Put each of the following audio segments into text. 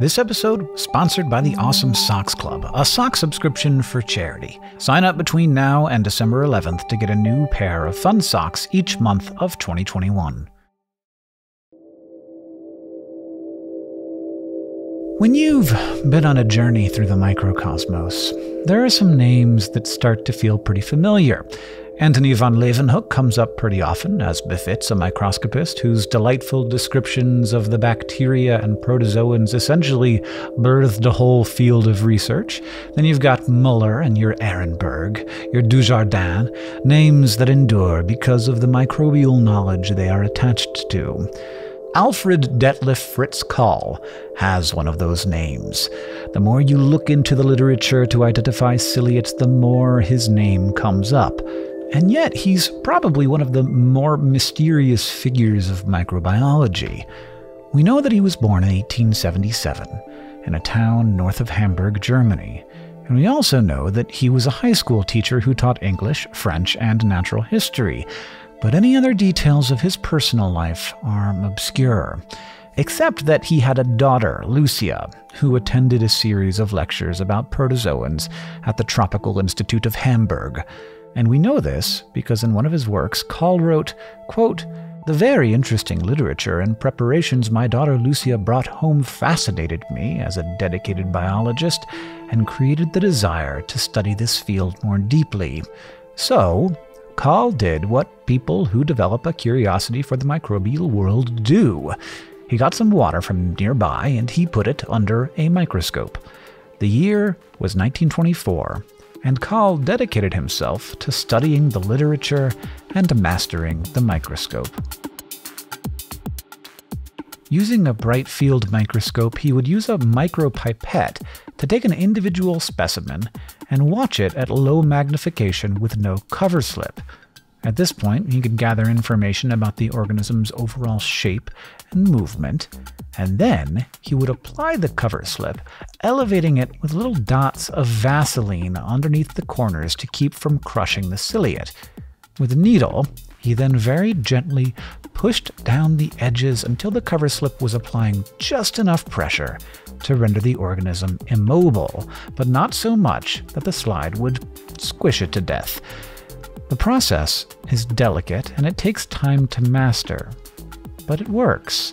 This episode sponsored by the Awesome Socks Club, a sock subscription for charity. Sign up between now and December 11th to get a new pair of fun socks each month of 2021. When you've been on a journey through the microcosmos, there are some names that start to feel pretty familiar. Anthony von Leeuwenhoek comes up pretty often, as befits a microscopist whose delightful descriptions of the bacteria and protozoans essentially birthed a whole field of research. Then you've got Muller and your Ehrenberg, your Dujardin, names that endure because of the microbial knowledge they are attached to. Alfred Detlef Fritz Kahl has one of those names. The more you look into the literature to identify ciliates, the more his name comes up. And yet, he's probably one of the more mysterious figures of microbiology. We know that he was born in 1877 in a town north of Hamburg, Germany. And we also know that he was a high school teacher who taught English, French, and natural history. But any other details of his personal life are obscure, except that he had a daughter, Lucia, who attended a series of lectures about protozoans at the Tropical Institute of Hamburg. And we know this because in one of his works, Kahl wrote, quote, "The very interesting literature and preparations my daughter Lucia brought home fascinated me as a dedicated biologist and created the desire to study this field more deeply. So, Kahl did what people who develop a curiosity for the microbial world do. He got some water from nearby and he put it under a microscope. The year was 1924. And Kahl dedicated himself to studying the literature and mastering the microscope." Using a bright field microscope, he would use a micropipette to take an individual specimen and watch it at low magnification with no cover slip. At this point, he could gather information about the organism's overall shape and movement, and then he would apply the cover slip, elevating it with little dots of Vaseline underneath the corners to keep from crushing the ciliate. With a needle, he then very gently pushed down the edges until the cover slip was applying just enough pressure to render the organism immobile, but not so much that the slide would squish it to death. The process is delicate and it takes time to master, but it works.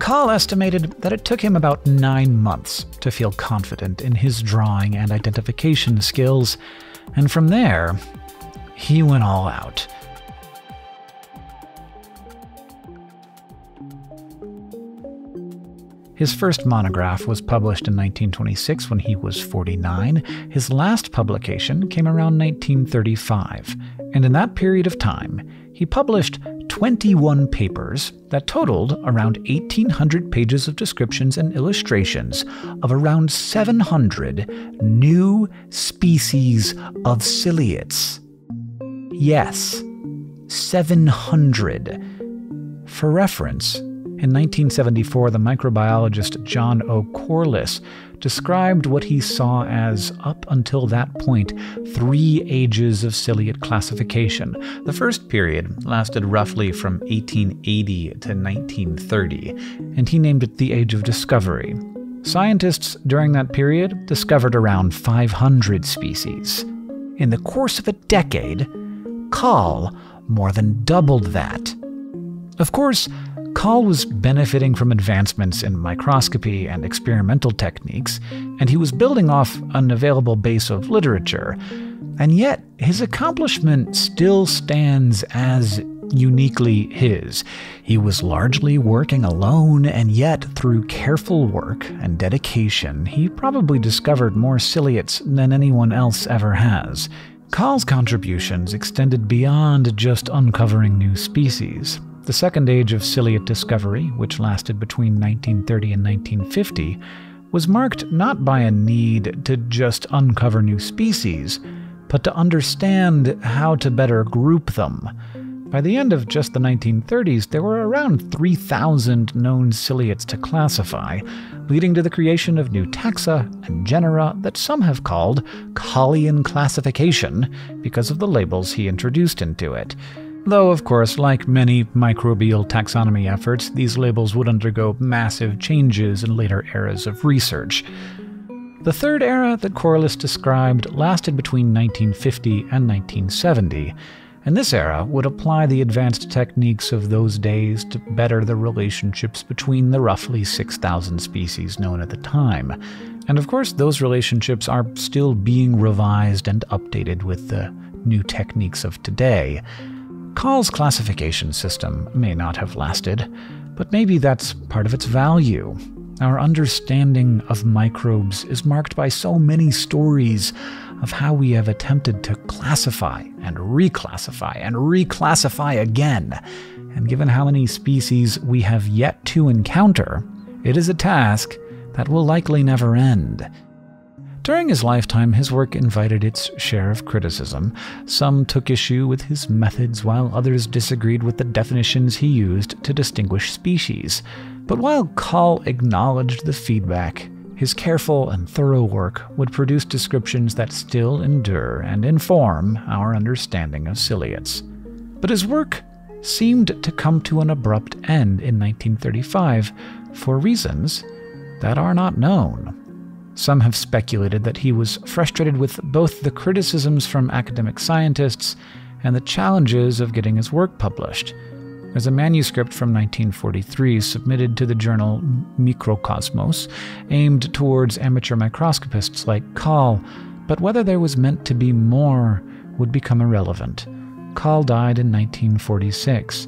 Kahl estimated that it took him about 9 months to feel confident in his drawing and identification skills, and from there, he went all out. His first monograph was published in 1926 when he was 49. His last publication came around 1935, and in that period of time, he published 21 papers that totaled around 1,800 pages of descriptions and illustrations of around 700 new species of ciliates. Yes, 700. For reference, in 1974, the microbiologist John O. Corliss described what he saw as, up until that point, 3 ages of ciliate classification. The first period lasted roughly from 1880 to 1930, and he named it the Age of Discovery. Scientists during that period discovered around 500 species. In the course of a decade, Kahl more than doubled that. Of course, Kahl was benefiting from advancements in microscopy and experimental techniques, and he was building off an available base of literature. And yet, his accomplishment still stands as uniquely his. He was largely working alone, and yet, through careful work and dedication, he probably discovered more ciliates than anyone else ever has. Kahl's contributions extended beyond just uncovering new species. The second age of ciliate discovery, which lasted between 1930 and 1950, was marked not by a need to just uncover new species, but to understand how to better group them. By the end of just the 1930s, there were around 3,000 known ciliates to classify, leading to the creation of new taxa and genera that some have called Kahlian classification because of the labels he introduced into it. Though, of course, like many microbial taxonomy efforts, these labels would undergo massive changes in later eras of research. The third era that Corliss described lasted between 1950 and 1970, and this era would apply the advanced techniques of those days to better the relationships between the roughly 6,000 species known at the time. And of course, those relationships are still being revised and updated with the new techniques of today. Kahl's classification system may not have lasted, but maybe that's part of its value. Our understanding of microbes is marked by so many stories of how we have attempted to classify and reclassify and reclassify again. And given how many species we have yet to encounter, it is a task that will likely never end. During his lifetime, his work invited its share of criticism. Some took issue with his methods, while others disagreed with the definitions he used to distinguish species. But while Kahl acknowledged the feedback, his careful and thorough work would produce descriptions that still endure and inform our understanding of ciliates. But his work seemed to come to an abrupt end in 1935 for reasons that are not known. Some have speculated that he was frustrated with both the criticisms from academic scientists and the challenges of getting his work published. There's a manuscript from 1943 submitted to the journal Microcosmos, aimed towards amateur microscopists like Kahl, but whether there was meant to be more would become irrelevant. Kahl died in 1946,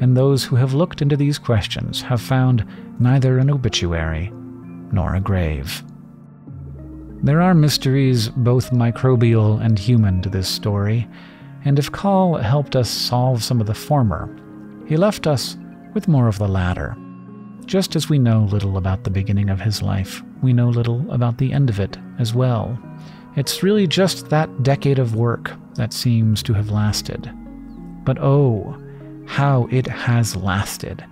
and those who have looked into these questions have found neither an obituary nor a grave. There are mysteries, both microbial and human, to this story, and if Kahl helped us solve some of the former, he left us with more of the latter. Just as we know little about the beginning of his life, we know little about the end of it as well. It's really just that decade of work that seems to have lasted. But oh, how it has lasted.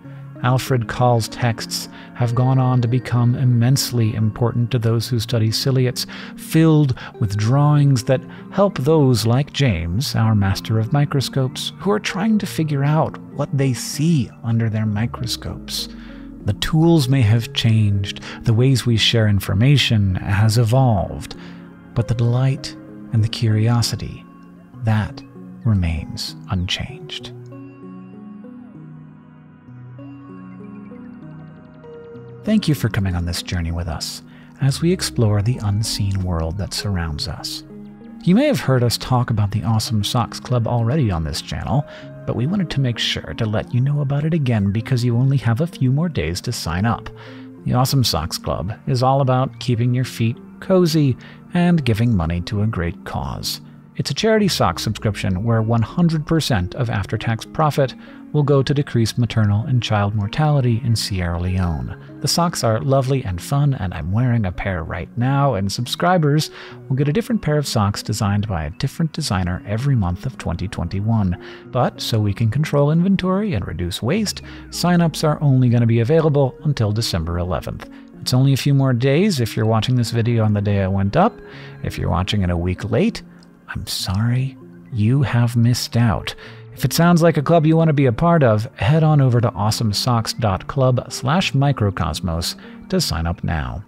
Alfred Kahl's texts have gone on to become immensely important to those who study ciliates, filled with drawings that help those like James, our master of microscopes, who are trying to figure out what they see under their microscopes. The tools may have changed, the ways we share information has evolved, but the delight and the curiosity, that remains unchanged. Thank you for coming on this journey with us as we explore the unseen world that surrounds us. You may have heard us talk about the Awesome Socks Club already on this channel, but we wanted to make sure to let you know about it again because you only have a few more days to sign up. The Awesome Socks Club is all about keeping your feet cozy and giving money to a great cause. It's a charity sock subscription where 100% of after-tax profit will go to decrease maternal and child mortality in Sierra Leone. The socks are lovely and fun, and I'm wearing a pair right now, and subscribers will get a different pair of socks designed by a different designer every month of 2021. But so we can control inventory and reduce waste, sign-ups are only going to be available until December 11th. It's only a few more days if you're watching this video on the day it went up. If you're watching it a week late, I'm sorry, you have missed out. If it sounds like a club you want to be a part of, head on over to awesomesocks.club/microcosmos to sign up now.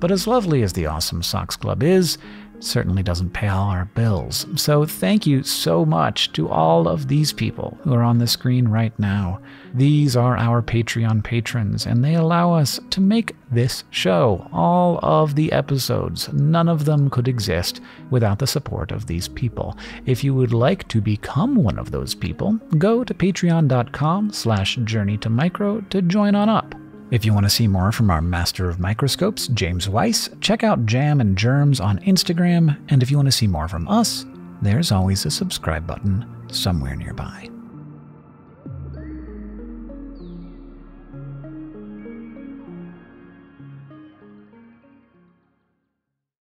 But as lovely as the Awesome Socks Club is, it certainly doesn't pay all our bills. So thank you so much to all of these people who are on the screen right now. These are our Patreon patrons, and they allow us to make this show. All of the episodes, none of them could exist without the support of these people. If you would like to become one of those people, go to patreon.com/journeytomicro to join on up. If you want to see more from our master of microscopes, James Weiss, check out Jam and Germs on Instagram. And if you want to see more from us, there's always a subscribe button somewhere nearby.